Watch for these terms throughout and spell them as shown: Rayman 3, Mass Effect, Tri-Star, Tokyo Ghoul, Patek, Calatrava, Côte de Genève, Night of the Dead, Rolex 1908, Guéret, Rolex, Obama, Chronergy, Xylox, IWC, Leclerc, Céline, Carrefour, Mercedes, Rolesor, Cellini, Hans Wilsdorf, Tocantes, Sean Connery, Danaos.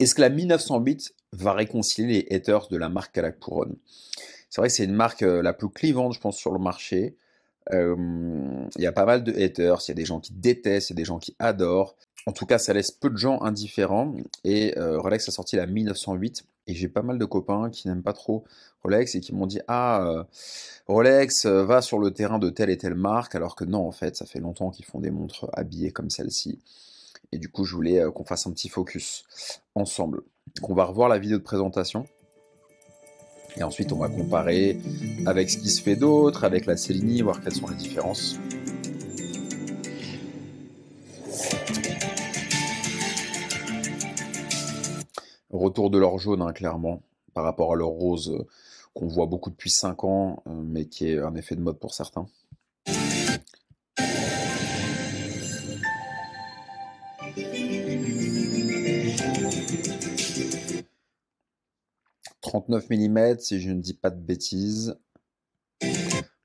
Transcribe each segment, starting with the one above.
Est-ce que la 1908 va réconcilier les haters de la marque à la couronne? C'est vrai que c'est une marque la plus clivante, je pense, sur le marché. Il y a pas mal de haters, il y a des gens qui détestent, il y a des gens qui adorent. En tout cas, ça laisse peu de gens indifférents. Et Rolex a sorti la 1908. Et j'ai pas mal de copains qui n'aiment pas trop Rolex et qui m'ont dit « Ah, Rolex va sur le terrain de telle et telle marque. » Alors que non, en fait, ça fait longtemps qu'ils font des montres habillées comme celle-ci. Et du coup, je voulais qu'on fasse un petit focus ensemble. Donc, on va revoir la vidéo de présentation. Et ensuite, on va comparer avec ce qui se fait d'autre, avec la Cellini, voir quelles sont les différences. Retour de l'or jaune, hein, clairement, par rapport à l'or rose qu'on voit beaucoup depuis 5 ans, mais qui est un effet de mode pour certains. . 39 mm, si je ne dis pas de bêtises.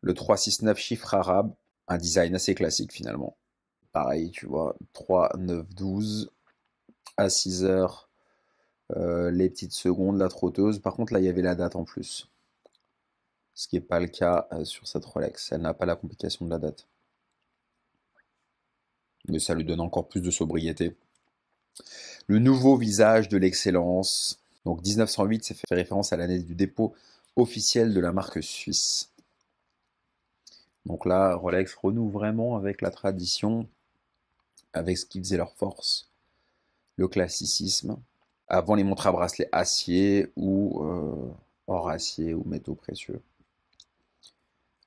Le 369 chiffre arabe, un design assez classique finalement. Pareil, tu vois, 3, 9, 12, à 6 heures, les petites secondes, la trotteuse. Par contre, là, il y avait la date en plus. Ce qui n'est pas le cas sur cette Rolex. Elle n'a pas la complication de la date. Mais ça lui donne encore plus de sobriété. Le nouveau visage de l'excellence. Donc 1908, ça fait référence à l'année du dépôt officiel de la marque suisse. Donc là, Rolex renoue vraiment avec la tradition, avec ce qui faisait leur force, le classicisme. Avant les montres à bracelet acier ou or acier ou métaux précieux.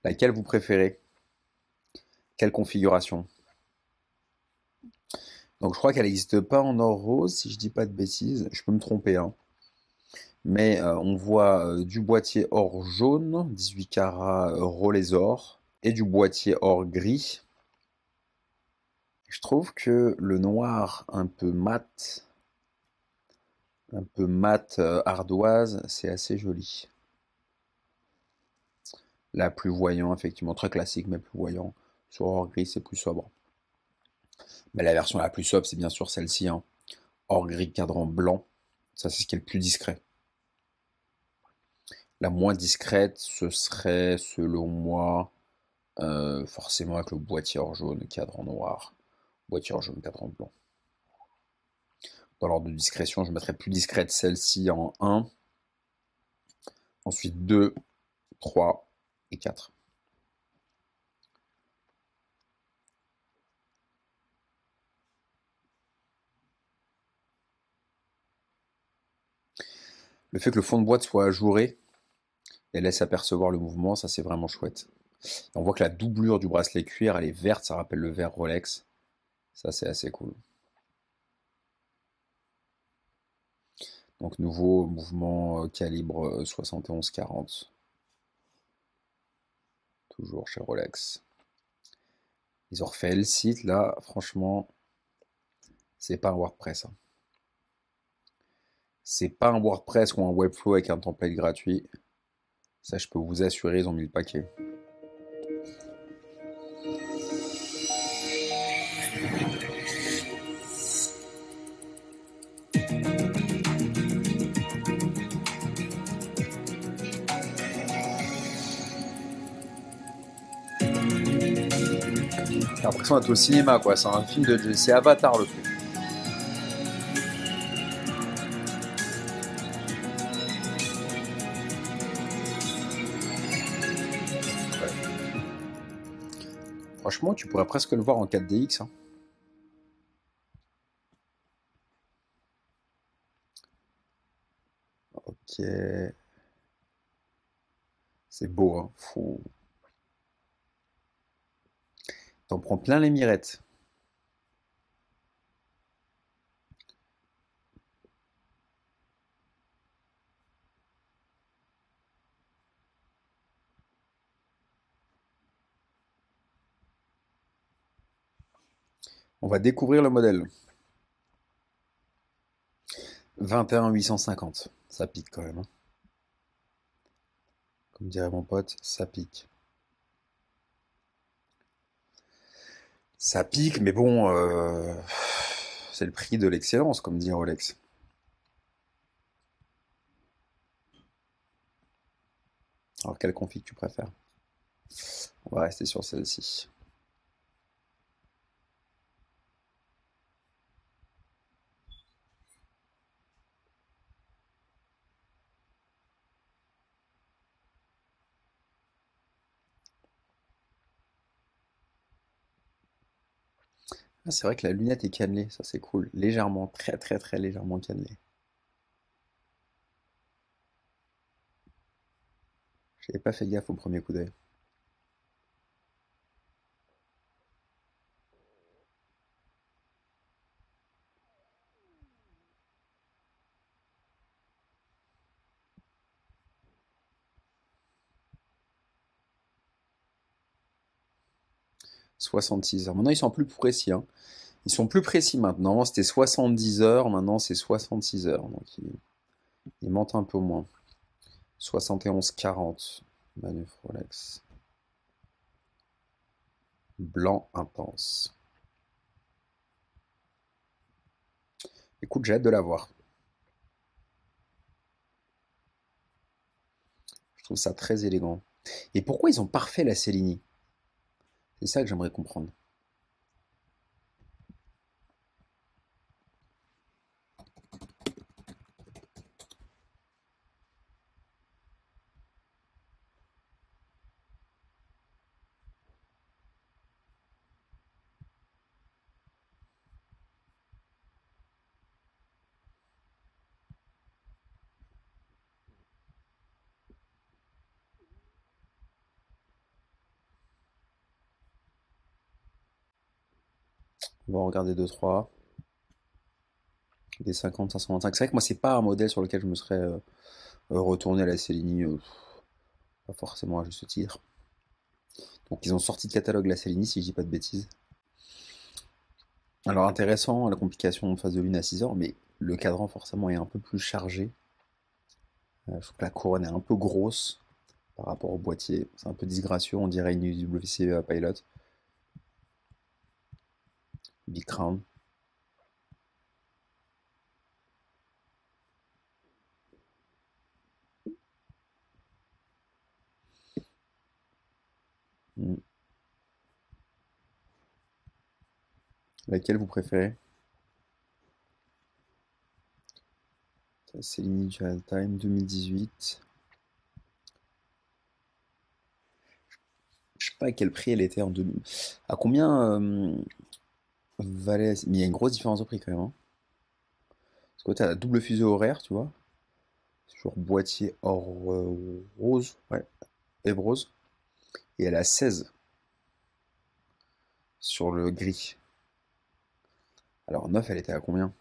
Laquelle vous préférez? Quelle configuration? Donc je crois qu'elle n'existe pas en or rose, si je ne dis pas de bêtises. Je peux me tromper, hein. Mais on voit du boîtier or jaune, 18 carats Rolesor, et du boîtier or gris. Je trouve que le noir un peu mat ardoise, c'est assez joli. Là, plus voyant, effectivement, très classique, mais plus voyant. Sur or gris, c'est plus sobre. Mais la version la plus sobre, c'est bien sûr celle-ci, hein. Or gris, cadran blanc. Ça, c'est ce qui est le plus discret. La moins discrète, ce serait, selon moi, forcément avec le boîtier or jaune, cadran noir. Boîtier or jaune, cadran blanc. Dans l'ordre de discrétion, je mettrais plus discrète celle-ci en 1, ensuite 2, 3 et 4. Le fait que le fond de boîte soit ajouré et laisse apercevoir le mouvement, ça c'est vraiment chouette. Et on voit que la doublure du bracelet cuir, elle est verte, ça rappelle le vert Rolex. Ça c'est assez cool. Donc nouveau mouvement calibre 71-40. Toujours chez Rolex. Ils ont refait le site là, franchement, c'est pas un WordPress, hein. C'est pas un WordPress ou un Webflow avec un template gratuit. Ça je peux vous assurer, ils ont mis le paquet. J'ai l'impression d'être au cinéma, quoi. C'est un film de... C'est Avatar, le truc. Ouais. Franchement, tu pourrais presque le voir en 4DX. Hein. Ok. C'est beau, hein. Fou. T'en prends plein les mirettes. On va découvrir le modèle. 21 850. Ça pique quand même, hein. Comme dirait mon pote, ça pique. Ça pique, mais bon, c'est le prix de l'excellence, comme dit Rolex. Alors, quelle config tu préfères? On va rester sur celle-ci. Ah, c'est vrai que la lunette est cannelée, ça c'est cool. Légèrement, très légèrement cannelée. J'avais pas fait gaffe au premier coup d'œil. « 66 heures ». Maintenant, ils sont plus précis. Hein. Ils sont plus précis maintenant. C'était 70 heures. Maintenant, c'est 66 heures. Donc, ils mentent un peu moins. 71-40. Manuf Rolex. Blanc intense. Écoute, j'ai hâte de la voir. Je trouve ça très élégant. Et pourquoi ils ont parfait la Cellini ? C'est ça que j'aimerais comprendre. On va regarder 2-3. Des 50, 525. C'est vrai que moi, c'est pas un modèle sur lequel je me serais retourné à la Cellini. Pas forcément à juste titre. Donc, ils ont sorti de catalogue la Cellini, si je dis pas de bêtises. Alors, intéressant, la complication de phase de lune à 6 heures, mais le cadran, forcément, est un peu plus chargé. Je trouve que la couronne est un peu grosse par rapport au boîtier. C'est un peu disgracieux, on dirait une IWC Pilot. Big Crown. Laquelle vous préférez? Cellini Dual Time 2018. Je sais pas à quel prix elle était en 2000. À combien mais il y a une grosse différence de prix quand même. Hein. Parce que tu as la double fuseau horaire, tu vois. C'est toujours boîtier or rose. Ouais. Et rose. Et elle a 16 sur le gris. Alors 9, elle était à combien?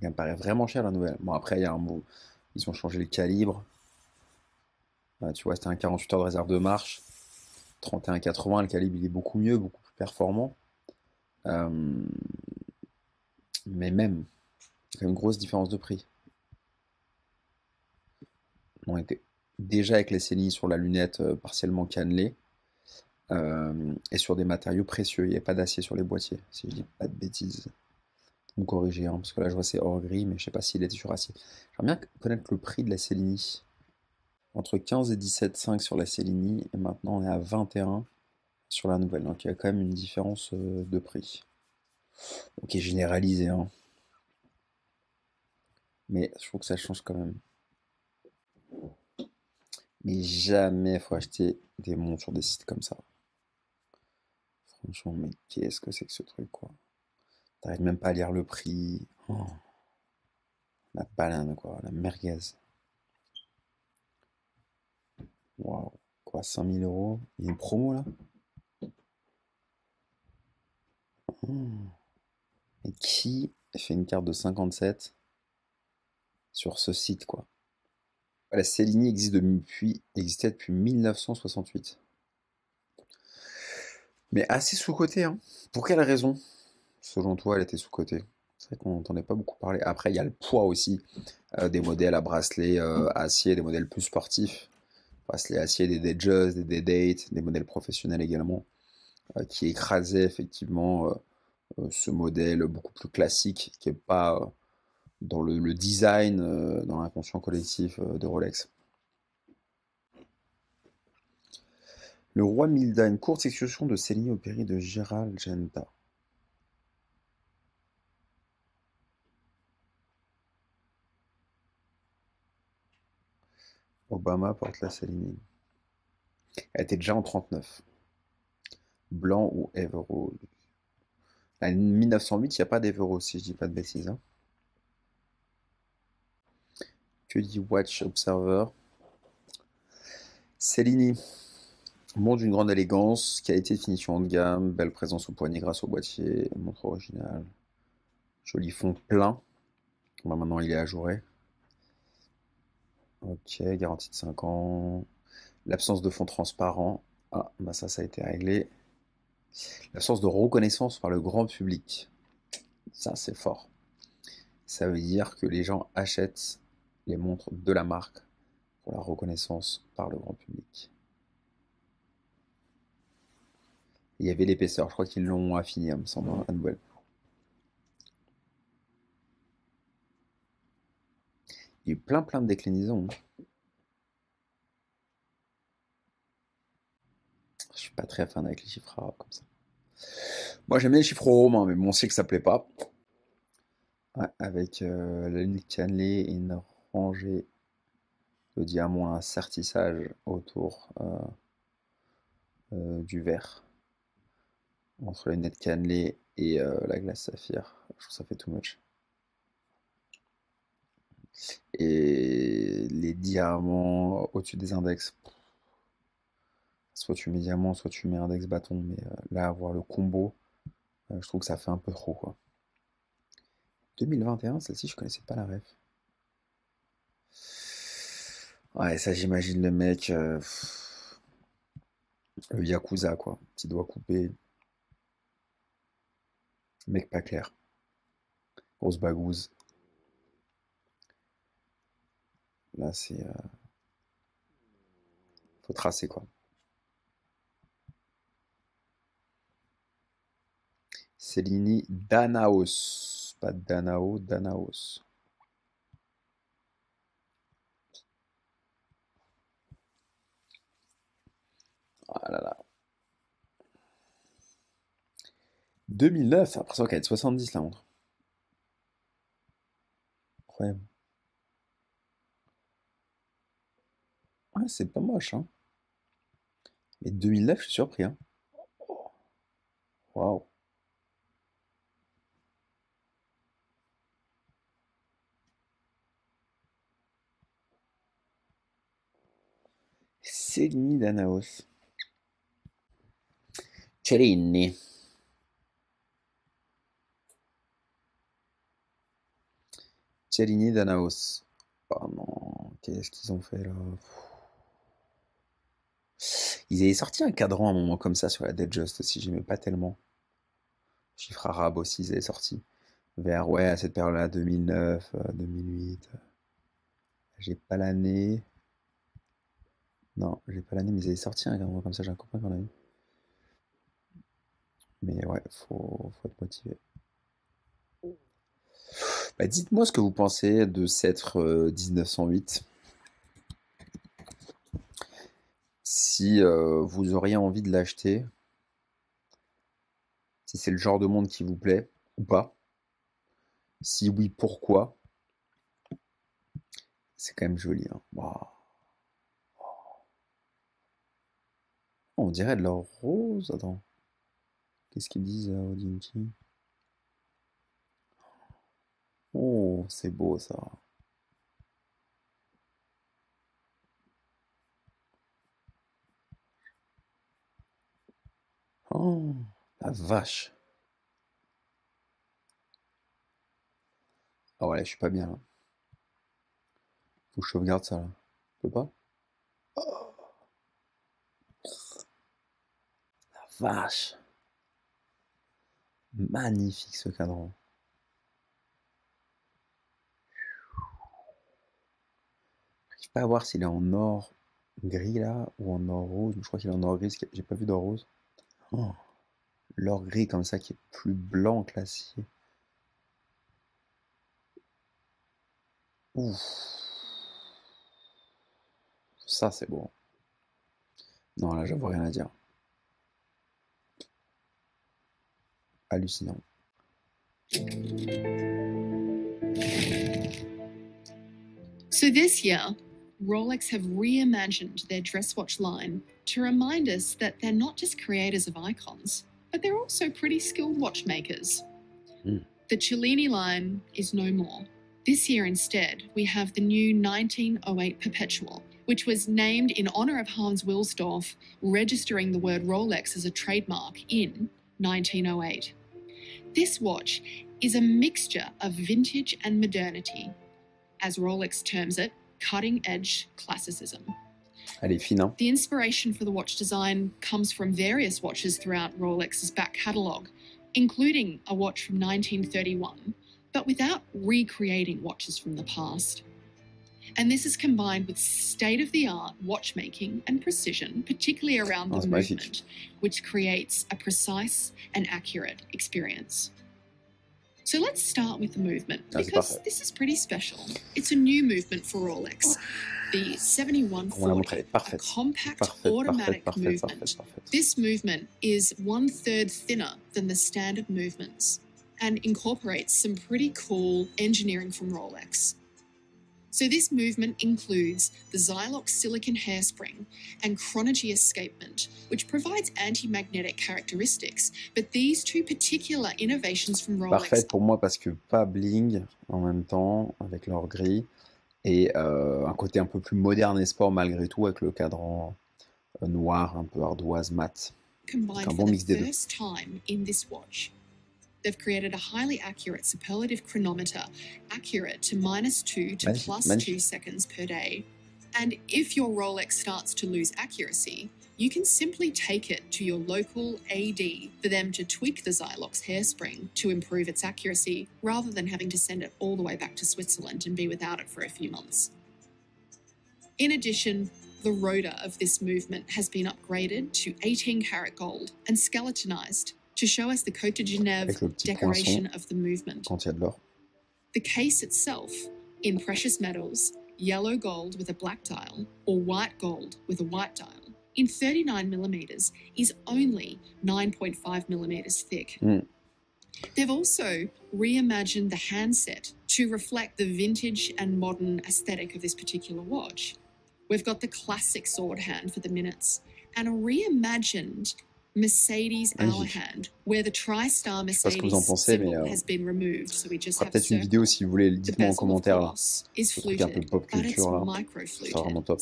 Elle me paraît vraiment chère la nouvelle. Bon, après, il y a un mot. Ils ont changé le calibre. Là, tu vois, c'était un 48 heures de réserve de marche. 31-80, le calibre il est beaucoup mieux, beaucoup plus performant. Mais même, il y a une grosse différence de prix. On était déjà avec les Cellini sur la lunette partiellement cannelée et sur des matériaux précieux. Il n'y a pas d'acier sur les boîtiers, si je dis pas de bêtises. Vous me corrigez, hein, parce que là je vois c'est hors gris, mais je sais pas s'il était sur acier. J'aimerais bien connaître le prix de la Cellini. Entre 15 et 17,5 sur la Cellini, et maintenant on est à 21. Sur la nouvelle, donc il y a quand même une différence de prix. Ok, généralisé, hein. Mais je trouve que ça change quand même. Mais jamais il faut acheter des montres sur des sites comme ça. Franchement, mais qu'est-ce que c'est que ce truc, quoi. T'arrives même pas à lire le prix. Oh. La banane, quoi, la merguez. Waouh, quoi, 5000 €. Il y a une promo là? Et qui fait une carte de 57 sur ce site, quoi. La Cellini existait depuis 1968. Mais assez sous-cotée, hein. Pour quelle raison? Selon toi, elle était sous-cotée. C'est vrai qu'on n'entendait pas beaucoup parler. Après, il y a le poids aussi des modèles à bracelet acier, des modèles plus sportifs. Bracelet acier, des Judges, des Dates, des modèles professionnels également, qui écrasait effectivement ce modèle beaucoup plus classique qui n'est pas dans le design, dans l'inconscient collectif de Rolex. Le roi milda une courte excursion de Céline au péril de Géralgenta. Obama porte la Cellini. Elle était déjà en 39. Blanc ou Everall. En 1908, il n'y a pas d'Everall, si je dis pas de bêtises. Hein. Que dit Watch Observer? Cellini. Montre d'une grande élégance, qualité de finition haut de gamme, belle présence au poignet grâce au boîtier, montre originale. Joli fond plein. Bah, maintenant, il est ajouré. Ok, garantie de 5 ans. L'absence de fond transparent. Ah, bah ça a été réglé. L'absence de reconnaissance par le grand public. Ça, c'est fort. Ça veut dire que les gens achètent les montres de la marque pour la reconnaissance par le grand public. Il y avait l'épaisseur, je crois qu'ils l'ont affiné, me semble, à nouvelle. Il y a eu plein de déclinaisons. Je suis pas très fan avec les chiffres arabes comme ça. Moi j'aime bien les chiffres romains, mais bon, on sait que ça plaît pas. Ouais, avec la lune cannelée et une rangée de diamants, un sertissage autour du verre. Entre la lunette cannelée et la glace saphir. Je trouve que ça fait too much. Et les diamants au-dessus des index. Soit tu mets diamant, soit tu mets index bâton. Mais là, avoir le combo, je trouve que ça fait un peu trop, quoi. 2021, celle-ci, je connaissais pas la ref. Ouais, ça, j'imagine le mec... le Yakuza, quoi. Petit doigt coupé. Mec pas clair. Grosse bagouze. Là, c'est... Faut tracer, quoi. Cellini Danaos. Pas Danao, Danaos. Ah là là. 2009, après ça, qu'elle est de 70 la montre. Incroyable. Ouais, c'est pas moche, hein. Mais 2009, je suis surpris, hein. Waouh. Cellini Danaos. Cellini. Cellini Danaos. Oh non, qu'est-ce qu'ils ont fait là? Ils avaient sorti un cadran à un moment comme ça sur la Dead Just aussi, j'aimais pas tellement. Chiffre arabe aussi, ils avaient sorti. Vers, ouais, à cette période-là, 2009, 2008. J'ai pas l'année. Non, j'ai pas l'année, mais ils avaient sorti un cadran comme ça, j'ai un copain qu'on a eu. Mais ouais, faut être motivé. Bah dites-moi ce que vous pensez de cette 1908. Si vous auriez envie de l'acheter, si c'est le genre de monde qui vous plaît ou pas. Si oui, pourquoi? C'est quand même joli. Hein. Wow. On dirait de l'or rose. Attends. Qu'est-ce qu'ils disent à Odinki? Oh, c'est beau ça. Oh, la vache. Ah ouais, je suis pas bien là. Faut que je sauvegarde ça là. Je peux pas? Oh. La vache. Magnifique ce cadran. Pas à voir s'il est en or gris là ou en or rose. Je crois qu'il est en or gris, j'ai pas vu d'or rose. Oh, l'or gris comme ça qui est plus blanc que l'acier. Ouf, ça c'est beau. Non, là, j'avoue rien à dire. Hallucinant. So this year, Rolex have reimagined their dress watch line to remind us that they're not just creators of icons, but they're also pretty skilled watchmakers. Mm. The Cellini line is no more. This year instead, we have the new 1908 Perpetual, which was named in honor of Hans Wilsdorf, registering the word Rolex as a trademark in 1908. This watch is a mixture of vintage and modernity, as Rolex terms it, cutting-edge classicism. Elle est fine, hein? The inspiration for the watch design comes from various watches throughout Rolex's back catalogue, including a watch from 1931, but without recreating watches from the past. And this is combined with state-of-the-art watchmaking and precision, particularly around the movement, which creates a precise and accurate experience. So let's start with the movement, because this is pretty special. It's a new movement for Rolex, the 7140, a compact automatic movement. This movement is 1/3 thinner than the standard movements and incorporates some pretty cool engineering from Rolex. So this movement includes the Xylox silicon hairspring and Chronergy escapement, which provides anti-magnetic characteristics. But these two particular innovations from Rolex. Parfait pour moi parce que pas bling en même temps avec l'or gris et un côté un peu plus moderne et sport malgré tout avec le cadran noir un peu ardoise mat. Un bon mix des deux. They've created a highly accurate superlative chronometer, accurate to -2 to +2 seconds per day. And if your Rolex starts to lose accuracy, you can simply take it to your local AD for them to tweak the Xylox hairspring to improve its accuracy, rather than having to send it all the way back to Switzerland and be without it for a few months. In addition, the rotor of this movement has been upgraded to 18-karat gold and skeletonized, to show us the Côte de Genève decoration of the movement. The case itself, in precious metals, yellow gold with a black dial, or white gold with a white dial, in 39mm, is only 9.5mm thick. Mm. They've also reimagined the handset to reflect the vintage and modern aesthetic of this particular watch. We've got the classic sword hand for the minutes, and a reimagined Mercedes hour hand, where the Tri-Star Mercedes symbol has been removed, so we just have peut-être une vidéo si vous voulez, dites-moi en commentaire là. Ce truc un peu pop culture là, c'est vraiment top.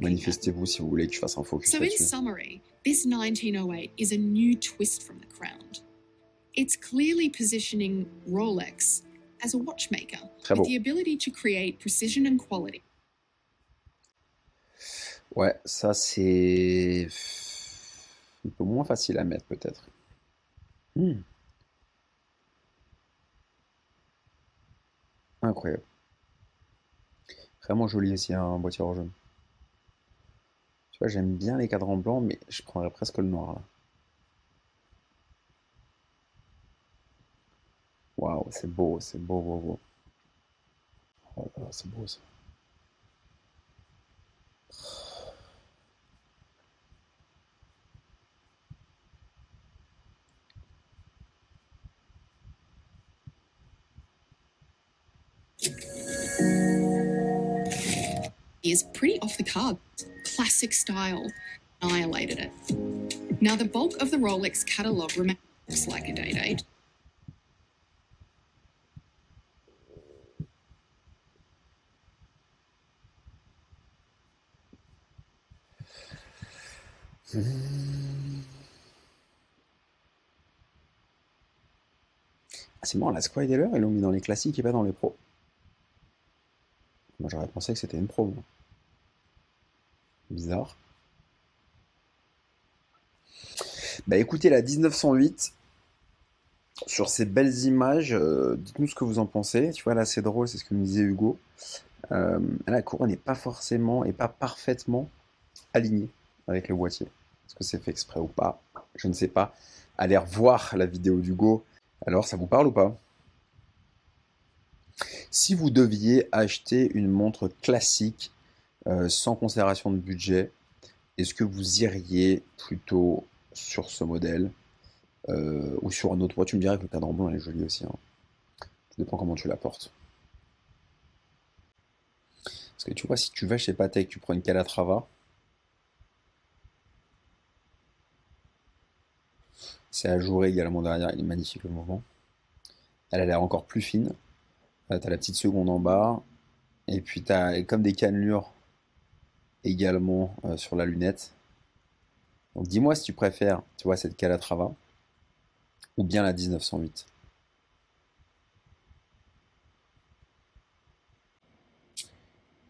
Manifestez-vous si vous voulez que je fasse un focus là-dessus. So in summary, this 1908 is a new twist from the crown. It's clearly positioning Rolex as a watchmaker with the ability to create precision and quality. Ouais, ça c'est un peu moins facile à mettre peut-être. Hmm. Incroyable. Vraiment joli aussi un boîtier en jaune. Tu vois, j'aime bien les cadrans blancs, mais je prendrais presque le noir là. Waouh, c'est beau, beau, beau. Oh là là, c'est beau ça. Is pretty off the cards, classic style, annihilated it. Now the bulk of the Rolex catalogue remains like a date. Ah, c'est bon, la Squad Dealer, ils l'ont mis dans les classiques et pas dans les pros. Moi j'aurais pensé que c'était une pro. Bizarre. Bah écoutez, la 1908, sur ces belles images, dites-nous ce que vous en pensez. Tu vois, là c'est drôle, c'est ce que me disait Hugo. La couronne n'est pas forcément et pas parfaitement alignée avec le boîtier. Est-ce que c'est fait exprès ou pas? Je ne sais pas. Allez revoir la vidéo d'Hugo. Alors, ça vous parle ou pas? Si vous deviez acheter une montre classique, sans considération de budget, Est-ce que vous iriez plutôt sur ce modèle ou sur un autre? Moi, tu me dirais que le cadran blanc est joli aussi. Hein. Ça dépend comment tu la portes. Parce que tu vois, si tu vas chez Patek, tu prends une Calatrava, c'est ajouré également derrière, il est magnifique le mouvement. Elle a l'air encore plus fine. T'as la petite seconde en bas. Et puis t'as comme des cannelures également sur la lunette. Donc dis-moi si tu préfères, tu vois, cette Calatrava ou bien la 1908.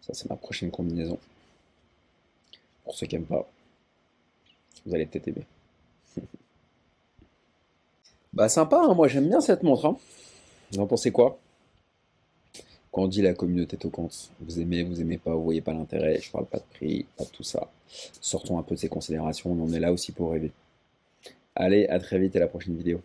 Ça, c'est ma prochaine combinaison. Pour ceux qui n'aiment pas, vous allez peut-être aimer. Bah sympa, hein, moi j'aime bien cette montre. Hein. Vous en pensez quoi? Quand on dit la communauté Tocantes, vous aimez pas, vous voyez pas l'intérêt, je parle pas de prix, pas de tout ça. Sortons un peu de ces considérations, on en est là aussi pour rêver. Allez, à très vite et à la prochaine vidéo.